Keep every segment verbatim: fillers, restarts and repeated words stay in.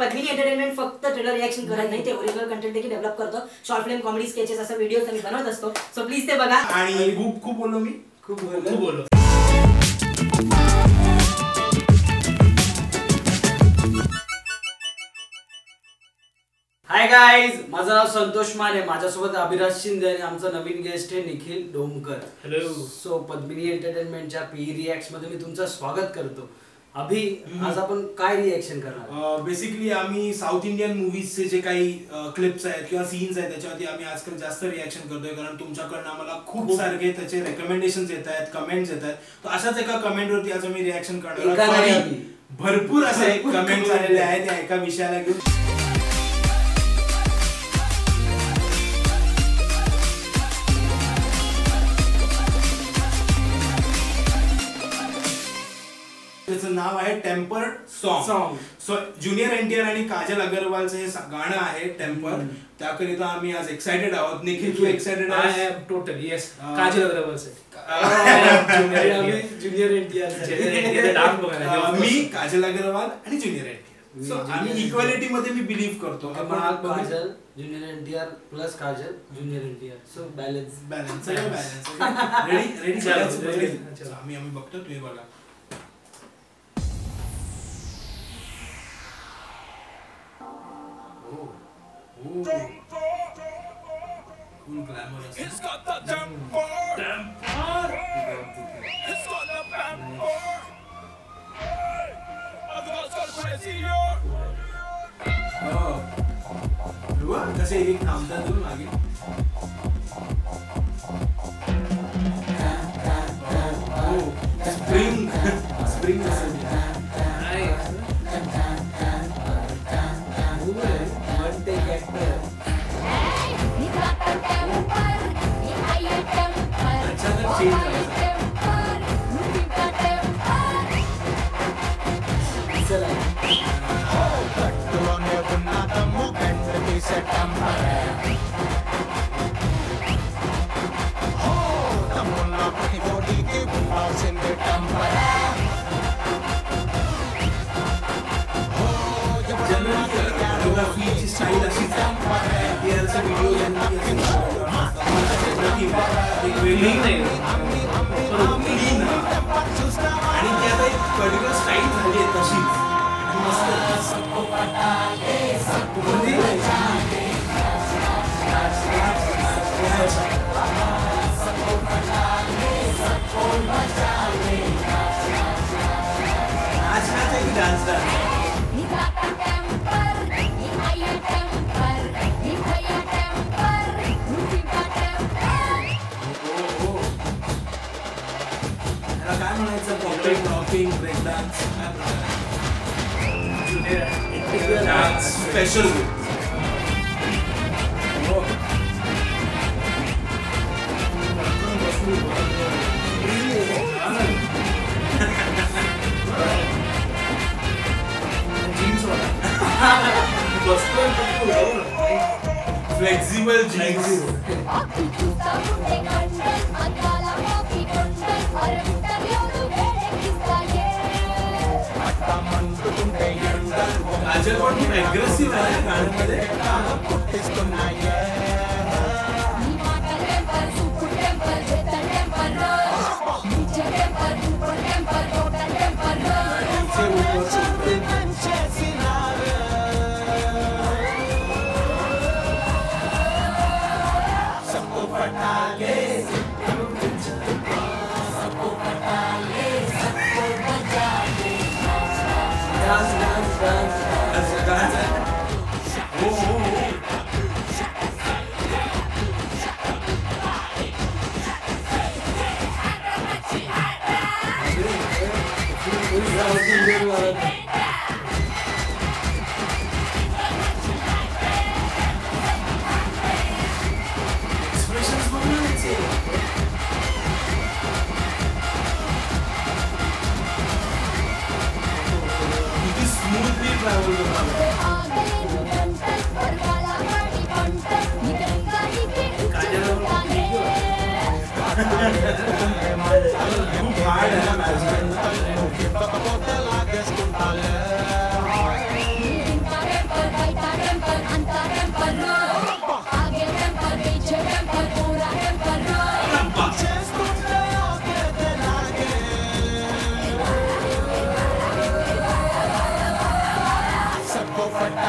Padmini entertainment फक्त trailer reaction करत नाही, ते ओरिजिनल कंटेंट देखील डेव्हलप करतो। Short film, comedy, sketches videos व्हिडिओज आम्ही बनवत असतो, सो प्लीज ते बघा। आणि खूप खूप बोललो मी, खूप बोललो बोललो हाय गाइज, माझं नाव संतोष माने, माझ्यासोबत अभिराज शिंदे आणि आमचा नवीन गेस्ट आहे निखिल डोमकर। हॅलो। सो पद्मिनी एंटरटेनमेंटच्या पी रिएक्ट मध्ये मी तुमचं स्वागत करतो। अभी आज अपन काय रिएक्शन करणार? बेसिकली आम्ही साउथ इंडियन मूवीज से जे काही क्लिप्स आहेत किंवा सीन्स आहेत त्याच्यावरती आम्ही आजकल जास्त रिएक्शन करतोय, कारण तुमच्याकडून आम्हाला खूप सारे त्याचे रेकमेंडेशन्स येत आहेत, कमेंट्स येत आहेत। तो अशाच एका कमेंट वरती आज आम्ही रिएक्शन करणार आहोत। भरपूर असे कमेंट्स आलेले आहेत त्या एका विषयाला घेऊन। त्याचं नाव आहे temper song. So junior NTR आणि काजल अग्रवाल चे गाणं आहे टेम्पर, त्याकरिता आम्ही आज एक्साइटेड आहोत। निखिल तू एक्साइटेड आहेस? I am total yes, Kajal Aggarwal से ज्युनियर एनटीआर, मी काजल अग्रवाल आणि ज्युनियर एनटीआर। सो आम्ही इक्वालिटी मध्ये मी बिलीव्ह करतो। Kajal junior NTR plus Kajal junior NTR, so balance balance balance ready ready चला आम्ही आम्ही बघतो तू हे बोला। Ooh. Cool glamorous. It's got the temper. Temper. It's got the temper. Hey, I've got to crazy you. Oh. Lua, kaise ek naam tha tu aage. Oh, spring. Spring kaise. Special flexible Kajal पण aggressive आहे गाणं मध्ये। I'm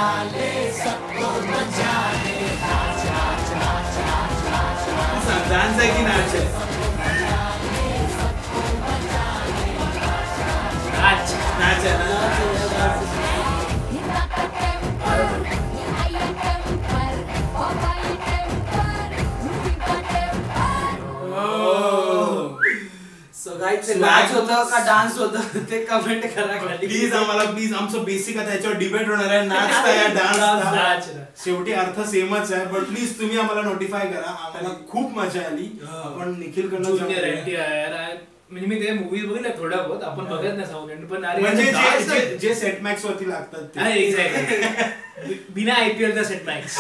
बचा ले सबको बचा ले नाच नाच नाच नाच नाच नाच सब डांस है कि नाच है नाच नाच है नाच होता का डान्स होता ते कमेंट करा खाली प्लीज आम्हाला प्लीज आमचं बेसिक आता याच्यावर डिबेट होणार आहे नाचता या डान्स शेवटी अर्थ सेमच आहे बट प्लीज तुम्ही आम्हाला नोटिफाय करा आम्हाला खूप मजा आली आपण निखिल कडून जूनियर एनटीआर म्हणजे मी ते मूवी बघितला थोडा बहुत आपण बघत नाही साऊंड पण म्हणजे जे सेट मॅक्स वरती लागतात ते एक्झॅक्टली बिना आयपीएल चा सेट मॅक्स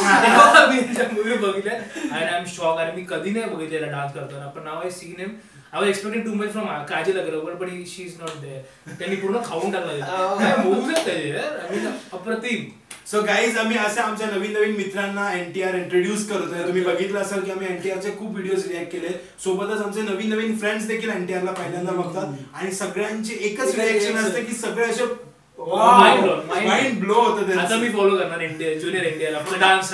मूवी बघितला आणि आय एम शॉक आणि मी कधी नाही बघितलेला डान्स करताना पण नाव आहे scene name I was expecting too much from Kajal Aggarwal, but he, she is not there. त्यांनी पूर्ण खाऊन टाकला मूव्ह आहे अप्रतिम. सो गाईज आम्ही असे आमच्या नवीन नवीन मित्रांना एनटीआर इंट्रोड्यूस करतोय. तुम्ही बघितलं असेल की आम्ही एनटीआरचे खूप व्हिडिओज रिएक्ट केले सोबतच आमचे नवीन नवीन फ्रेंड्स देखील एनटीआरला पहिल्यांदा बघतात आणि सगळ्यांचे एकच रिएक्शन असते की सगळे असे माइंड ब्लो होतं. आता मी फॉलो करणार एनटीआर ज्युनियर एनटीआर आपला डान्स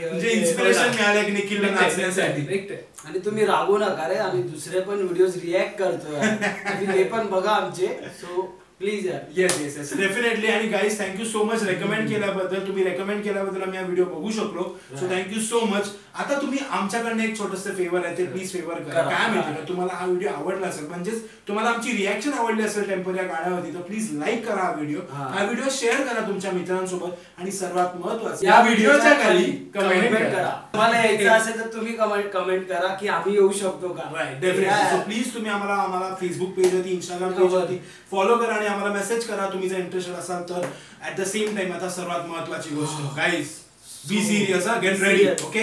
म्हणजे इन्स्पिरेशन मिळालं की निखिलला नाचण्यासाठी. आणि तुम्ही रागू नका रे आम्ही दुसरे पण व्हिडिओज रिएक्ट करतोय ते पण बघा आमचे सो प्लीज यार. Yes yes yes definitely. आणि guys thank you so much recommend केल्याबद्दल. तुम्ही रेकमेंड केल्याबद्दल आम्ही हा व्हिडिओ बघू शकलो सो थँक्यू सो मच. आता तुम्ही आमच्याकडनं एक छोटंसं फेवर आहे ते प्लीज फेवर करा. काय माहिती तुम्हाला हा व्हिडिओ आवडला असेल म्हणजेच तुम्हाला आमची रिॲक्शन आवडली असेल टेम्पर या गाण्यावरती तर प्लीज लाईक करा हा व्हिडिओ. हा व्हिडिओ शेअर करा तुमच्या मित्रांसोबत आणि सर्वात महत्वाचं या व्हिडिओच्या खाली कमेंट करा. तुम्हाला यायचं असेल तर तुम्ही कमेंट कमेंट करा की आम्ही येऊ शकतो का. डेफिनेटली सो प्लीज तुम्ही आम्हाला आम्हाला फेसबुक पेजवरती इंस्टाग्राम पेजवरती फॉलो करा आणि आम्हाला मेसेज करा तुम्ही जर इंटरेस्टेड असाल तर. ऍट द सेम टाइम आता सर्वात महत्वाची गोष्ट guys be serious get ready okay.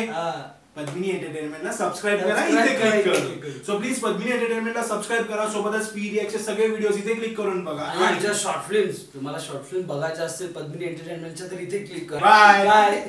Padmini एंटरटेनमेंटला सबस्क्राइब करा इथे क्लिक करून. सो प्लीज पद्मिनी एंटरटेनमेंटला सबस्क्राइब करा सोबतच पी रिएक्टचे सगळे व्हिडिओज इथे क्लिक करून बघा. आणि जर शॉर्ट फिल्म्स तुम्हाला शॉर्ट फिल्म बघायचं असेल पद्मिनी एंटरटेनमेंटच्या तर इथे क्लिक करा. बाय.